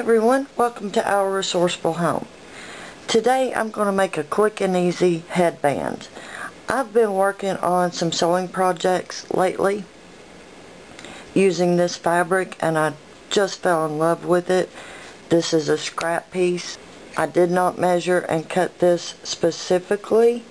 everyone, welcome to Our Resourceful Home. Today I'm going to make a quick and easy headband. I've been working on some sewing projects lately using this fabric and I just fell in love with it. This is a scrap piece. I did not measure and cut this specifically,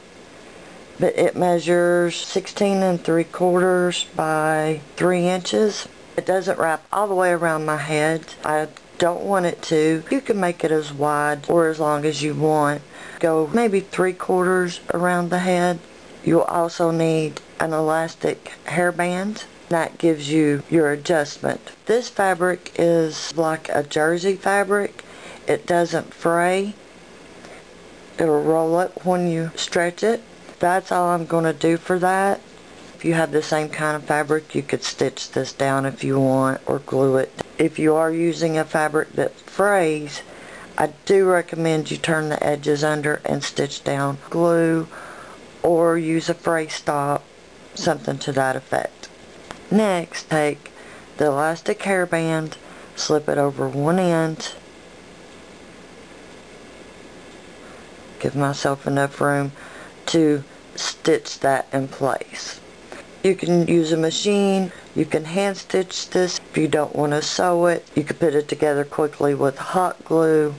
but it measures 16 3/4 by 3 inches. It doesn't wrap all the way around my head. I don't want it to. You can make it as wide or as long as you want. Go maybe 3/4 around the head. You'll also need an elastic hairband. That gives you your adjustment. This fabric is like a jersey fabric. It doesn't fray. It'll roll up when you stretch it. That's all I'm going to do for that. If you have the same kind of fabric, you could stitch this down if you want or glue it. If you are using a fabric that frays, I do recommend you turn the edges under and stitch down glue or use a fray stop, something to that effect. Next, take the elastic hairband, slip it over one end. Give myself enough room to stitch that in place. You can use a machine, you can hand stitch this. If you don't want to sew it, you can put it together quickly with hot glue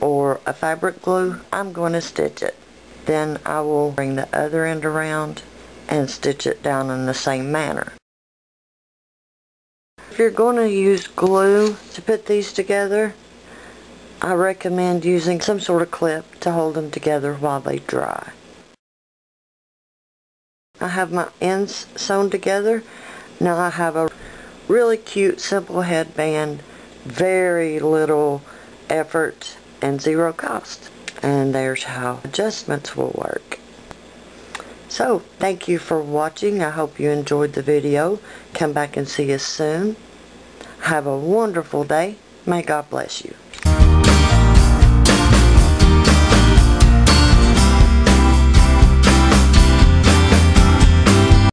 or a fabric glue. I'm going to stitch it. Then I will bring the other end around and stitch it down in the same manner. If you're going to use glue to put these together, I recommend using some sort of clip to hold them together while they dry. I have my ends sewn together. Now I have a really cute, simple headband, very little effort and zero cost. And there's how adjustments will work. So, thank you for watching. I hope you enjoyed the video. Come back and see us soon. Have a wonderful day. May God bless you.